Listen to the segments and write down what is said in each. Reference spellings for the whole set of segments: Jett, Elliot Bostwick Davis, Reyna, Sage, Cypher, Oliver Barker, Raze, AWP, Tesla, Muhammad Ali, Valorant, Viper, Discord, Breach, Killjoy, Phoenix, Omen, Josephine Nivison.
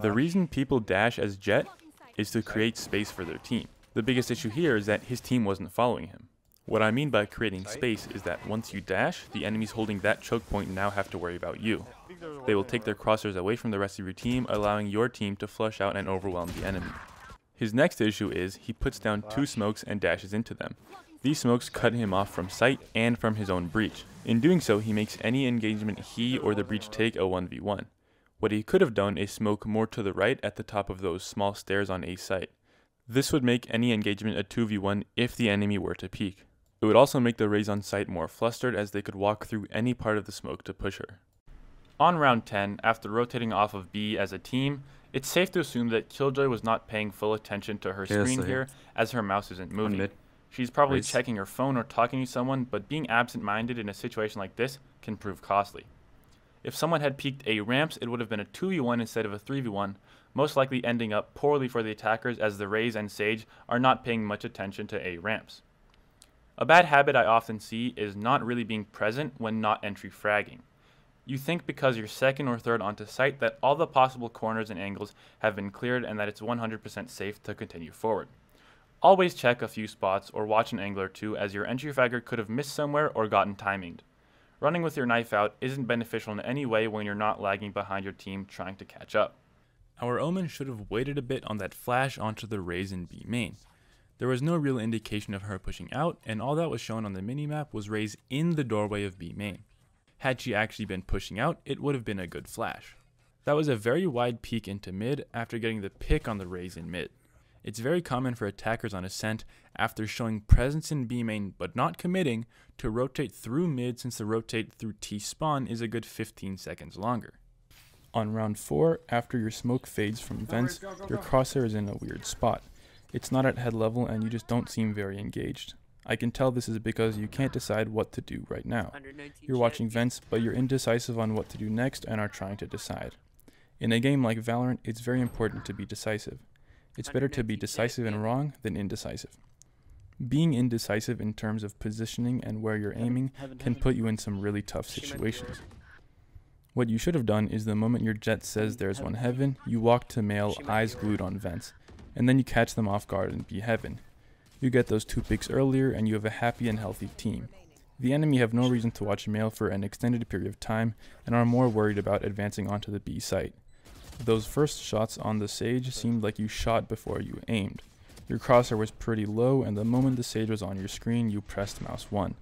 The reason people dash as Jett is to create space for their team. The biggest issue here is that his team wasn't following him. What I mean by creating space is that once you dash, the enemies holding that choke point now have to worry about you. They will take their crossers away from the rest of your team, allowing your team to flush out and overwhelm the enemy. His next issue is he puts down two smokes and dashes into them. These smokes cut him off from sight and from his own breach. In doing so, he makes any engagement he or the breach take a 1v1. What he could have done is smoke more to the right at the top of those small stairs on A site. This would make any engagement a 2v1 if the enemy were to peek. It would also make the Raze on site more flustered as they could walk through any part of the smoke to push her. On round 10, after rotating off of B as a team, it's safe to assume that Killjoy was not paying full attention to her screen here, as her mouse isn't moving. She's probably checking her phone or talking to someone, but being absent-minded in a situation like this can prove costly. If someone had peeked A ramps, it would have been a 2v1 instead of a 3v1, most likely ending up poorly for the attackers as the Raze and Sage are not paying much attention to A ramps. A bad habit I often see is not really being present when not entry fragging. You think because you're second or third onto site that all the possible corners and angles have been cleared and that it's 100% safe to continue forward. Always check a few spots or watch an angle or two, as your entry fragger could have missed somewhere or gotten timinged. Running with your knife out isn't beneficial in any way when you're not lagging behind your team trying to catch up. Our Omen should have waited a bit on that flash onto the Raze in B main. There was no real indication of her pushing out, and all that was shown on the minimap was Raze in the doorway of B main. Had she actually been pushing out, it would have been a good flash. That was a very wide peek into mid after getting the pick on the Raze in mid. It's very common for attackers on Ascent, after showing presence in B main but not committing, to rotate through mid, since the rotate through T spawn is a good 15 seconds longer. On round 4, after your smoke fades from vents, your crosshair is in a weird spot. It's not at head level and you just don't seem very engaged. I can tell this is because you can't decide what to do right now. You're watching vents, but you're indecisive on what to do next and are trying to decide. In a game like Valorant, it's very important to be decisive. It's better to be decisive and wrong than indecisive. Being indecisive in terms of positioning and where you're aiming can put you in some really tough situations. What you should have done is the moment your Jett says there's one heaven, you walk to male, eyes glued on vents, and then you catch them off guard and be heaven. You get those two picks earlier and you have a happy and healthy team. The enemy have no reason to watch male for an extended period of time and are more worried about advancing onto the B site. Those first shots on the Sage seemed like you shot before you aimed. Your crosshair was pretty low, and the moment the Sage was on your screen, you pressed mouse 1.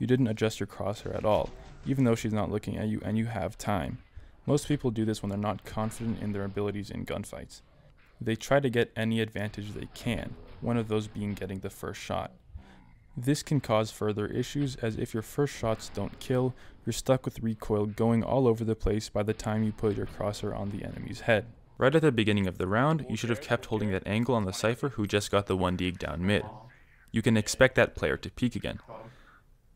You didn't adjust your crosshair at all, even though she's not looking at you and you have time. Most people do this when they're not confident in their abilities in gunfights. They try to get any advantage they can, one of those being getting the first shot. This can cause further issues, as if your first shots don't kill, you're stuck with recoil going all over the place by the time you put your crosshair on the enemy's head. Right at the beginning of the round, you should have kept holding that angle on the Cypher who just got the 1-dig down mid. You can expect that player to peek again.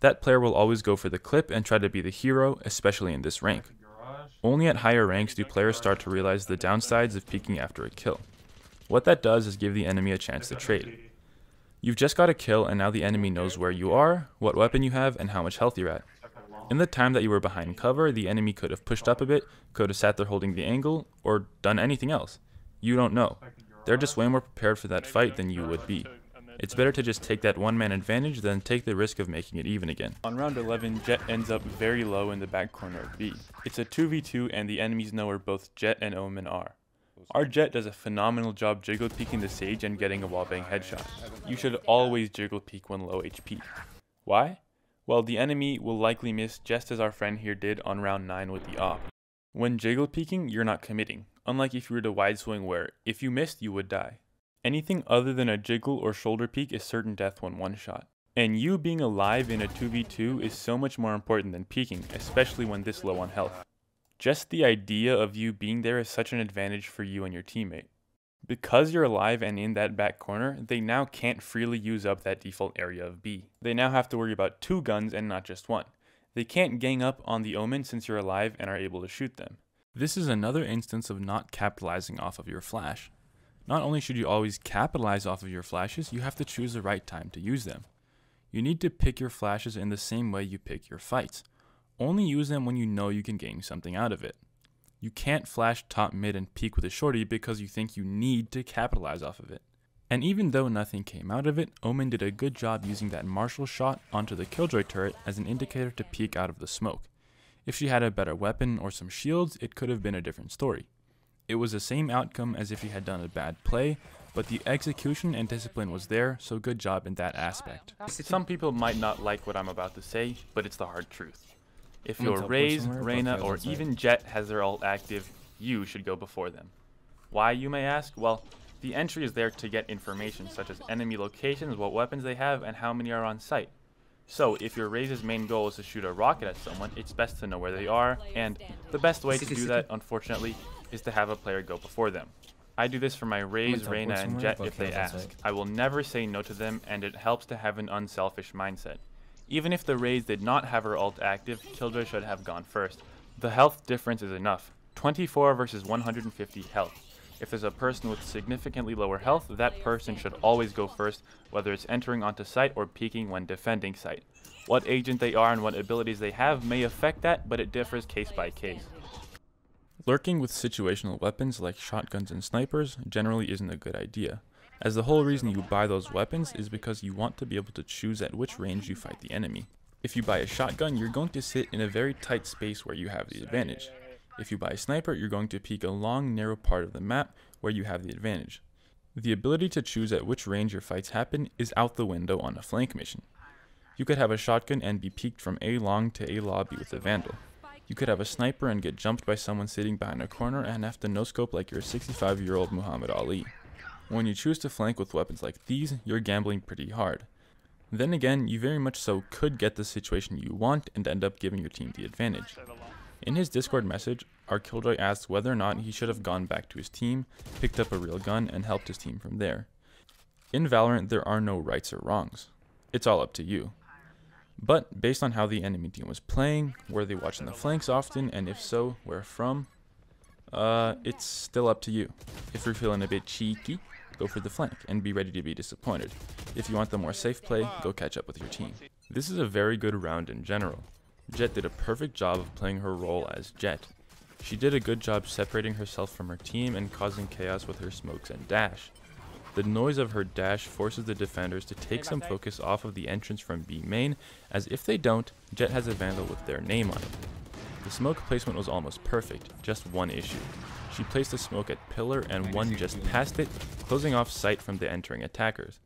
That player will always go for the clip and try to be the hero, especially in this rank. Only at higher ranks do players start to realize the downsides of peeking after a kill. What that does is give the enemy a chance to trade. You've just got a kill and now the enemy knows where you are, what weapon you have, and how much health you're at. In the time that you were behind cover, the enemy could have pushed up a bit, could have sat there holding the angle, or done anything else. You don't know. They're just way more prepared for that fight than you would be. It's better to just take that one-man advantage than take the risk of making it even again. On round 11, Jett ends up very low in the back corner of B. It's a 2v2 and the enemies know where both Jett and Omen are. Our Jett does a phenomenal job jiggle peeking the Sage and getting a wallbang headshot. You should always jiggle peek when low HP. Why? Well, the enemy will likely miss, just as our friend here did on round 9 with the AWP. When jiggle peeking, you're not committing, unlike if you were to wide swing where, if you missed, you would die. Anything other than a jiggle or shoulder peek is certain death when one shot. And you being alive in a 2v2 is so much more important than peeking, especially when this low on health. Just the idea of you being there is such an advantage for you and your teammate. Because you're alive and in that back corner, they now can't freely use up that default area of B. They now have to worry about two guns and not just one. They can't gang up on the Omen since you're alive and are able to shoot them. This is another instance of not capitalizing off of your flash. Not only should you always capitalize off of your flashes, you have to choose the right time to use them. You need to pick your flashes in the same way you pick your fights. Only use them when you know you can gain something out of it. You can't flash top mid and peek with a shorty because you think you need to capitalize off of it. And even though nothing came out of it, Omen did a good job using that Marshall shot onto the Killjoy turret as an indicator to peek out of the smoke. If she had a better weapon or some shields, it could have been a different story. It was the same outcome as if he had done a bad play, but the execution and discipline was there, so good job in that aspect. Some people might not like what I'm about to say, but it's the hard truth. If your Raze, Reyna, or even Jett has their ult active, you should go before them. Why, you may ask? Well, the entry is there to get information such as enemy locations, what weapons they have, and how many are on site. So, if your Raze's main goal is to shoot a rocket at someone, it's best to know where they are, and the best way to do that, unfortunately, is to have a player go before them. I do this for my Raze, Reyna, and Jett if they ask. I will never say no to them, and it helps to have an unselfish mindset. Even if the Raze did not have her ult active, Killjoy should have gone first. The health difference is enough. 24 versus 150 health. If there's a person with significantly lower health, that person should always go first, whether it's entering onto site or peeking when defending site. What agent they are and what abilities they have may affect that, but it differs case by case. Lurking with situational weapons like shotguns and snipers generally isn't a good idea, as the whole reason you buy those weapons is because you want to be able to choose at which range you fight the enemy. If you buy a shotgun, you're going to sit in a very tight space where you have the advantage. If you buy a sniper, you're going to peek a long, narrow part of the map where you have the advantage. The ability to choose at which range your fights happen is out the window on a flank mission. You could have a shotgun and be peeked from A long to A lobby with a vandal. You could have a sniper and get jumped by someone sitting behind a corner and have to no-scope like you're a 65-year-old Muhammad Ali. When you choose to flank with weapons like these, you're gambling pretty hard. Then again, you very much so could get the situation you want and end up giving your team the advantage. In his Discord message, our Killjoy asks whether or not he should have gone back to his team, picked up a real gun, and helped his team from there. In Valorant, there are no rights or wrongs. It's all up to you. But based on how the enemy team was playing, were they watching the flanks often, and if so, where from, it's still up to you. If you're feeling a bit cheeky, go for the flank and be ready to be disappointed. If you want the more safe play, go catch up with your team. This is a very good round in general. Jett did a perfect job of playing her role as Jett. She did a good job separating herself from her team and causing chaos with her smokes and dash. The noise of her dash forces the defenders to take some focus off of the entrance from B main, as if they don't, Jett has a vandal with their name on it. The smoke placement was almost perfect, just one issue. She placed a smoke at pillar and one just past it, closing off sight from the entering attackers.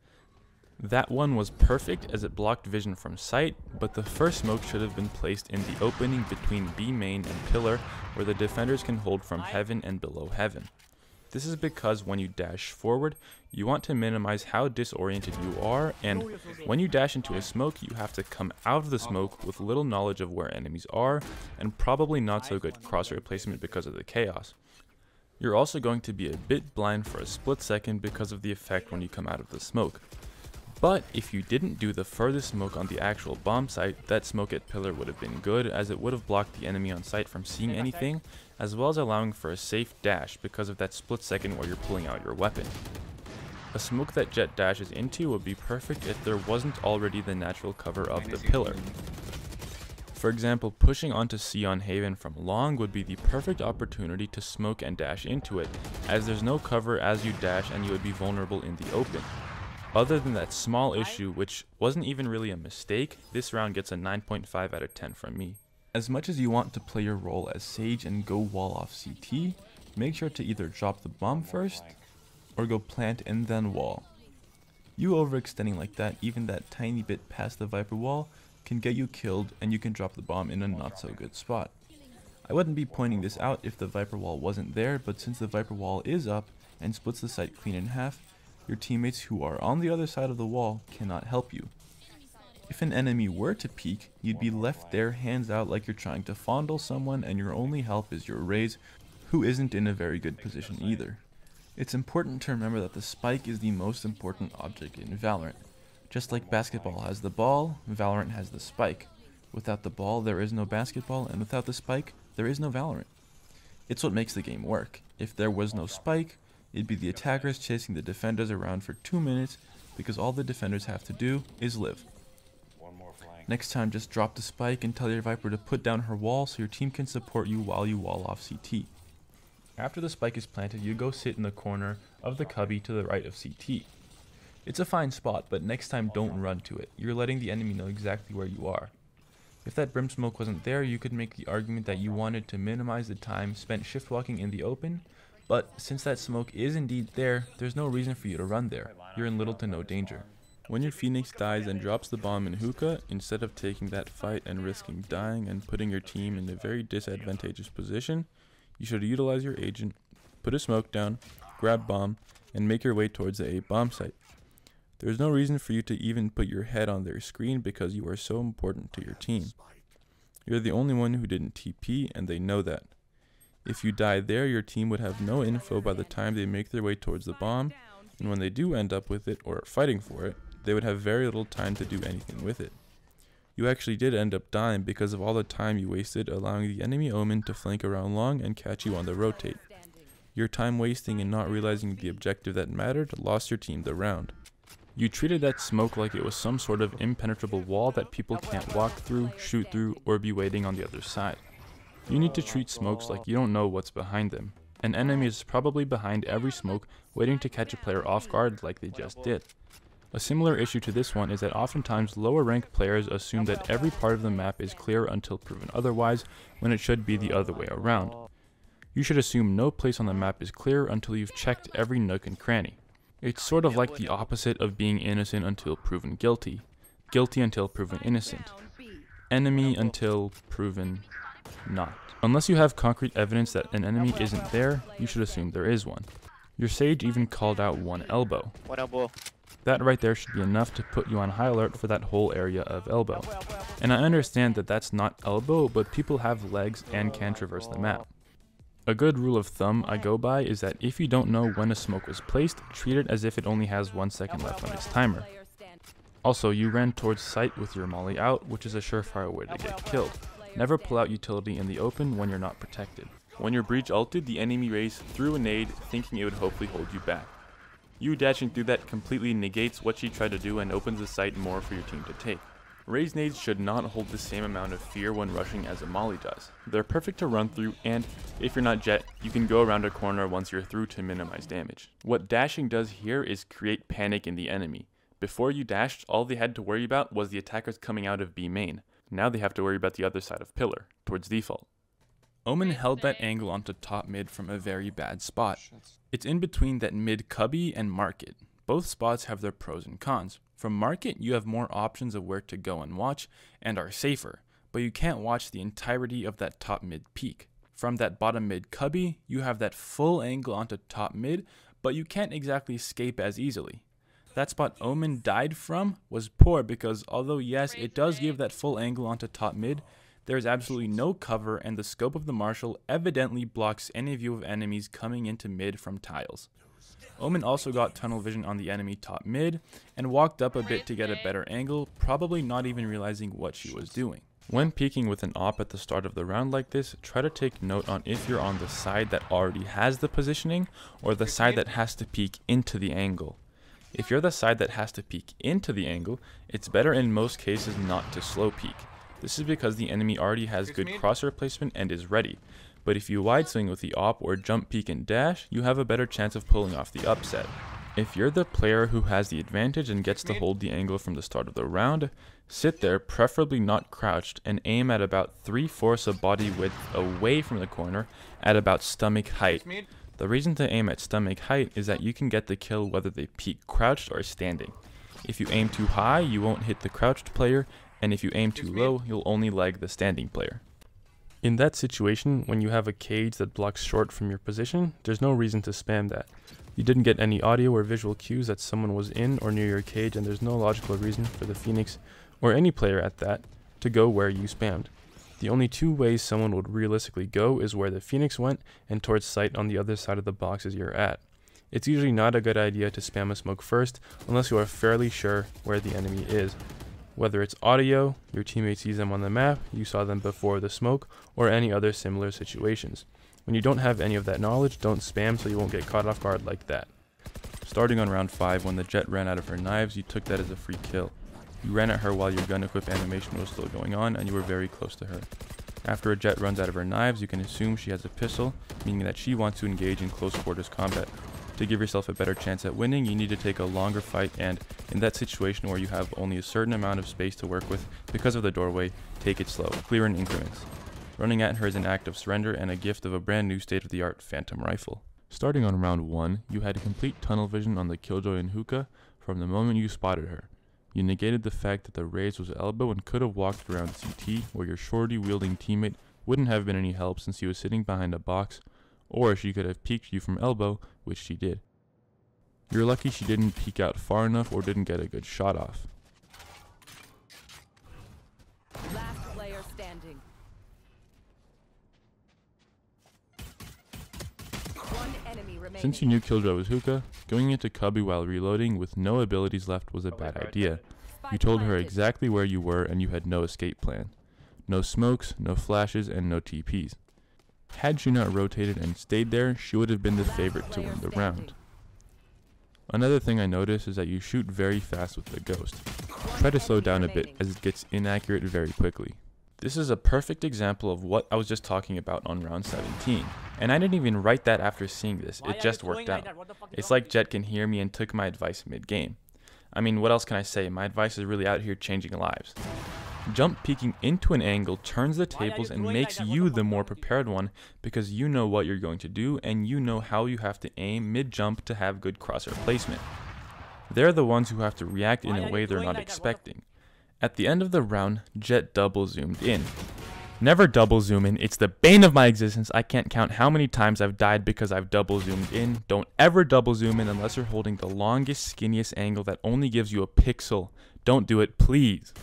That one was perfect as it blocked vision from sight, but the first smoke should have been placed in the opening between B main and pillar where the defenders can hold from heaven and below heaven. This is because when you dash forward, you want to minimize how disoriented you are, and when you dash into a smoke, you have to come out of the smoke with little knowledge of where enemies are, and probably not so good crosshair placement because of the chaos. You're also going to be a bit blind for a split second because of the effect when you come out of the smoke. But if you didn't do the furthest smoke on the actual bomb site, that smoke at pillar would have been good as it would have blocked the enemy on site from seeing anything, as well as allowing for a safe dash because of that split second where you're pulling out your weapon. A smoke that Jett dashes into would be perfect if there wasn't already the natural cover of the pillar. For example, pushing onto C on Haven from long would be the perfect opportunity to smoke and dash into it, as there's no cover as you dash and you would be vulnerable in the open. Other than that small issue, which wasn't even really a mistake, this round gets a 9.5 out of 10 from me. As much as you want to play your role as Sage and go wall off CT, make sure to either drop the bomb first, or go plant and then wall. You overextending like that, even that tiny bit past the Viper wall, can get you killed and you can drop the bomb in a not so good spot. I wouldn't be pointing this out if the Viper wall wasn't there, but since the Viper wall is up and splits the site clean in half, your teammates who are on the other side of the wall cannot help you. If an enemy were to peek, you'd be left there hands out like you're trying to fondle someone and your only help is your Raze, who isn't in a very good position either. It's important to remember that the spike is the most important object in Valorant. Just like basketball has the ball, Valorant has the spike. Without the ball, there is no basketball, and without the spike, there is no Valorant. It's what makes the game work. If there was no spike, it'd be the attackers chasing the defenders around for 2 minutes because all the defenders have to do is live. Next time, just drop the spike and tell your Viper to put down her wall so your team can support you while you wall off CT. After the spike is planted, you go sit in the corner of the cubby to the right of CT. It's a fine spot, but next time don't run to it. You're letting the enemy know exactly where you are. If that brim smoke wasn't there, you could make the argument that you wanted to minimize the time spent shift walking in the open, but since that smoke is indeed there, there's no reason for you to run there. You're in little to no danger. When your Phoenix dies and drops the bomb in hookah, instead of taking that fight and risking dying and putting your team in a very disadvantageous position, you should utilize your agent, put a smoke down, grab bomb, and make your way towards the A bomb site. There's no reason for you to even put your head on their screen because you are so important to your team. You're the only one who didn't TP and they know that. If you die there, your team would have no info by the time they make their way towards the bomb, and when they do end up with it or are fighting for it, they would have very little time to do anything with it. You actually did end up dying because of all the time you wasted allowing the enemy Omen to flank around long and catch you on the rotate. Your time wasting and not realizing the objective that mattered lost your team the round. You treated that smoke like it was some sort of impenetrable wall that people can't walk through, shoot through, or be waiting on the other side. You need to treat smokes like you don't know what's behind them. An enemy is probably behind every smoke waiting to catch a player off guard like they just did. A similar issue to this one is that oftentimes lower ranked players assume that every part of the map is clear until proven otherwise, when it should be the other way around. You should assume no place on the map is clear until you've checked every nook and cranny. It's sort of like the opposite of being innocent until proven guilty, guilty until proven innocent, enemy until proven not. Unless you have concrete evidence that an enemy isn't there, you should assume there is one. Your Sage even called out one elbow. That right there should be enough to put you on high alert for that whole area of elbow. And I understand that that's not elbow, but people have legs and can traverse the map. A good rule of thumb I go by is that if you don't know when a smoke was placed, treat it as if it only has 1 second left on its timer. Also, you ran towards sight with your molly out, which is a surefire way to get killed. Never pull out utility in the open when you're not protected. When your Breach ulted, the enemy Raze threw a nade, thinking it would hopefully hold you back. You dashing through that completely negates what she tried to do and opens the site more for your team to take. Raze nades should not hold the same amount of fear when rushing as a molly does. They're perfect to run through, and if you're not Jett, you can go around a corner once you're through to minimize damage. What dashing does here is create panic in the enemy. Before you dashed, all they had to worry about was the attackers coming out of B main. Now they have to worry about the other side of pillar, towards default. Omen held that angle onto top mid from a very bad spot. It's in between that mid cubby and market. Both spots have their pros and cons. From market, you have more options of where to go and watch, and are safer, but you can't watch the entirety of that top mid peak. From that bottom mid cubby, you have that full angle onto top mid, but you can't exactly escape as easily. That spot Omen died from was poor because although yes, it does give that full angle onto top mid, there is absolutely no cover, and the scope of the Marshal evidently blocks any view of enemies coming into mid from tiles. Omen also got tunnel vision on the enemy top mid, and walked up a bit to get a better angle, probably not even realizing what she was doing. When peeking with an op at the start of the round like this, try to take note on if you're on the side that already has the positioning, or the side that has to peek into the angle. If you're the side that has to peek into the angle, it's better in most cases not to slow peek. This is because the enemy already has good crosshair placement and is ready, but if you wide swing with the op or jump peek and dash, you have a better chance of pulling off the upset. If you're the player who has the advantage and gets to hold the angle from the start of the round, sit there, preferably not crouched, and aim at about 3/4 of body width away from the corner at about stomach height. The reason to aim at stomach height is that you can get the kill whether they peek crouched or standing. If you aim too high, you won't hit the crouched player, and if you aim too low, you'll only lag the standing player. In that situation, when you have a cage that blocks short from your position, there's no reason to spam that. You didn't get any audio or visual cues that someone was in or near your cage, and there's no logical reason for the Phoenix, or any player at that, to go where you spammed. The only two ways someone would realistically go is where the Phoenix went and towards sight on the other side of the boxes you're at. It's usually not a good idea to spam a smoke first, unless you are fairly sure where the enemy is. Whether it's audio, your teammate sees them on the map, you saw them before the smoke, or any other similar situations. When you don't have any of that knowledge, don't spam so you won't get caught off guard like that. Starting on round 5, when the Jett ran out of her knives, you took that as a free kill. You ran at her while your gun equip animation was still going on, and you were very close to her. After a Jett runs out of her knives, you can assume she has a pistol, meaning that she wants to engage in close quarters combat. To give yourself a better chance at winning, you need to take a longer fight, and in that situation where you have only a certain amount of space to work with because of the doorway, take it slow, clear in increments. Running at her is an act of surrender and a gift of a brand new state-of-the-art phantom rifle. Starting on round 1, you had a complete tunnel vision on the Killjoy and Hookah from the moment you spotted her. You negated the fact that the Raze was elbow and could have walked around CT, where your shorty-wielding teammate wouldn't have been any help since he was sitting behind a box, or she could have peeked you from elbow, which she did. You're lucky she didn't peek out far enough or didn't get a good shot off. Last player standing. One enemy remaining. Since you knew Killjoy was Hookah, going into cubby while reloading with no abilities left was a bad idea. You told her exactly where you were and you had no escape plan. No smokes, no flashes, and no TPs. Had she not rotated and stayed there, she would have been the favorite to win the round. Another thing I noticed is that you shoot very fast with the Ghost. Try to slow down a bit as it gets inaccurate very quickly. This is a perfect example of what I was just talking about on round 17. And I didn't even write that after seeing this, it just worked out. It's like Jett can hear me and took my advice mid-game. I mean, what else can I say? My advice is really out here changing lives. Jump peeking into an angle turns the tables and makes you the more prepared one because you know what you're going to do and you know how you have to aim mid-jump to have good crosshair placement. They're the ones who have to react in a way they're not expecting. At the end of the round, Jett double zoomed in. Never double zoom in, it's the bane of my existence. I can't count how many times I've died because I've double zoomed in. Don't ever double zoom in unless you're holding the longest, skinniest angle that only gives you a pixel. Don't do it, please.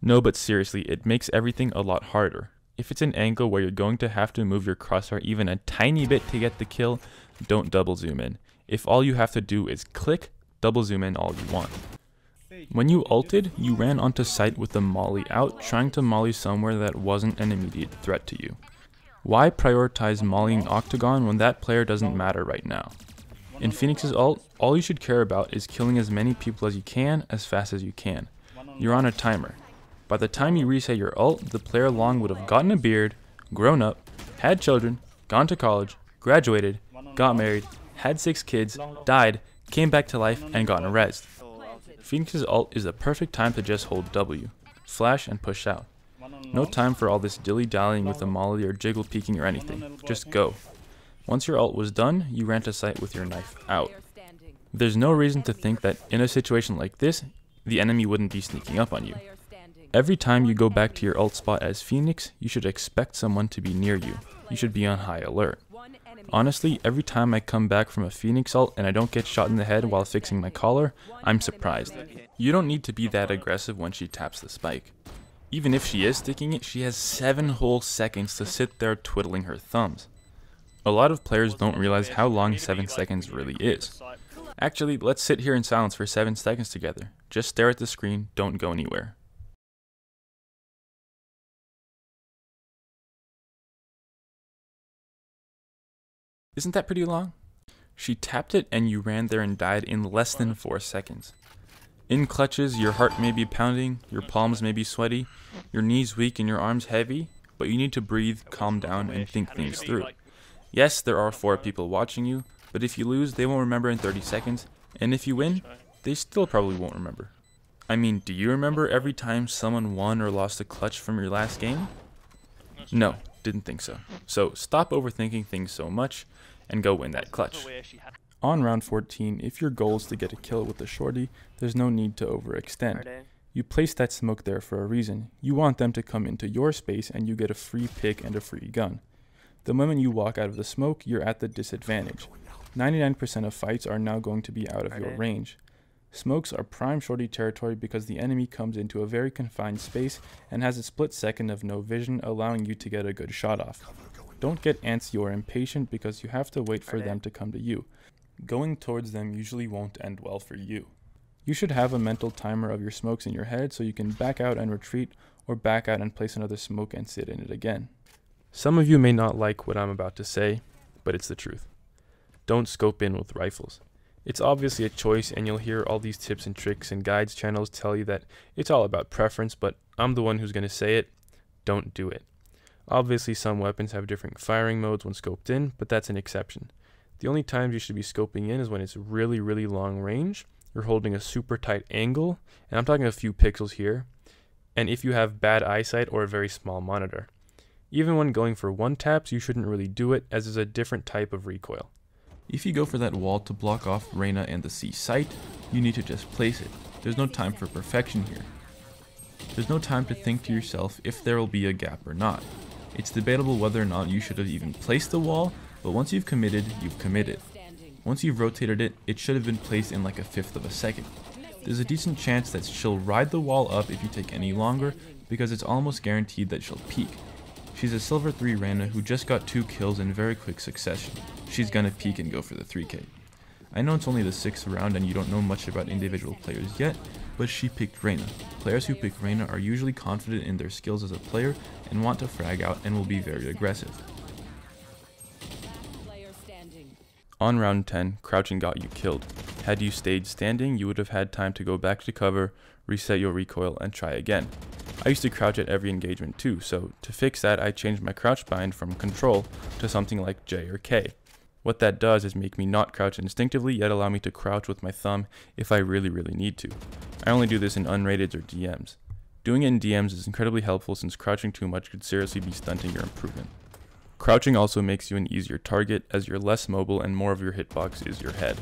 No, but seriously, it makes everything a lot harder. If it's an angle where you're going to have to move your crosshair even a tiny bit to get the kill, don't double zoom in. If all you have to do is click, double zoom in all you want. When you ulted, you ran onto sight with the molly out, trying to molly somewhere that wasn't an immediate threat to you. Why prioritize mollying Octagon when that player doesn't matter right now? In Phoenix's ult, all you should care about is killing as many people as you can, as fast as you can. You're on a timer. By the time you reset your ult, the player long would have gotten a beard, grown up, had children, gone to college, graduated, got married, had 6 kids, died, came back to life, and gotten rezzed. Phoenix's ult is the perfect time to just hold W, flash, and push out. No time for all this dilly-dallying with the molly or jiggle peeking or anything, just go. Once your ult was done, you ran to sight with your knife out. There's no reason to think that in a situation like this, the enemy wouldn't be sneaking up on you. Every time you go back to your ult spot as Phoenix, you should expect someone to be near you. You should be on high alert. Honestly, every time I come back from a Phoenix ult and I don't get shot in the head while fixing my collar, I'm surprised. You don't need to be that aggressive when she taps the spike. Even if she is sticking it, she has 7 whole seconds to sit there twiddling her thumbs. A lot of players don't realize how long 7 seconds really is. Actually, let's sit here in silence for 7 seconds together. Just stare at the screen, don't go anywhere. Isn't that pretty long? She tapped it and you ran there and died in less than 4 seconds. In clutches, your heart may be pounding, your palms may be sweaty, your knees weak and your arms heavy, but you need to breathe, calm down, and think things through. Yes, there are 4 people watching you, but if you lose, they won't remember in 30 seconds, and if you win, they still probably won't remember. I mean, do you remember every time someone won or lost a clutch from your last game? No. Didn't think so. So stop overthinking things so much and go win that clutch. On round 14, if your goal is to get a kill with the shorty, there's no need to overextend. You place that smoke there for a reason. You want them to come into your space and you get a free pick and a free gun. The moment you walk out of the smoke, you're at the disadvantage. 99% of fights are now going to be out of your range. Smokes are prime shorty territory because the enemy comes into a very confined space and has a split second of no vision, allowing you to get a good shot off. Don't get antsy or impatient because you have to wait for them to come to you. Going towards them usually won't end well for you. You should have a mental timer of your smokes in your head so you can back out and retreat, or back out and place another smoke and sit in it again. Some of you may not like what I'm about to say, but it's the truth. Don't scope in with rifles. It's obviously a choice, and you'll hear all these tips and tricks and guides channels tell you that it's all about preference, but I'm the one who's going to say it, don't do it. Obviously, some weapons have different firing modes when scoped in, but that's an exception. The only times you should be scoping in is when it's really, really long range, you're holding a super tight angle, and I'm talking a few pixels here, and if you have bad eyesight or a very small monitor. Even when going for one taps, you shouldn't really do it, as there's a different type of recoil. If you go for that wall to block off Reyna and the C site, you need to just place it. There's no time for perfection here. There's no time to think to yourself if there will be a gap or not. It's debatable whether or not you should have even placed the wall, but once you've committed, you've committed. Once you've rotated it, it should have been placed in like a fifth of a second. There's a decent chance that she'll ride the wall up if you take any longer, because it's almost guaranteed that she'll peek. She's a Silver 3 Reyna who just got 2 kills in very quick succession. She's gonna peek and go for the 3k. I know it's only the 6th round and you don't know much about individual players yet, but she picked Reyna. Players who pick Reyna are usually confident in their skills as a player and want to frag out and will be very aggressive. On round 10, crouching got you killed. Had you stayed standing, you would have had time to go back to cover, reset your recoil, and try again. I used to crouch at every engagement too, so to fix that I changed my crouch bind from control to something like J or K. What that does is make me not crouch instinctively, yet allow me to crouch with my thumb if I really, really need to. I only do this in unrated or DMs. Doing it in DMs is incredibly helpful since crouching too much could seriously be stunting your improvement. Crouching also makes you an easier target as you're less mobile and more of your hitbox is your head.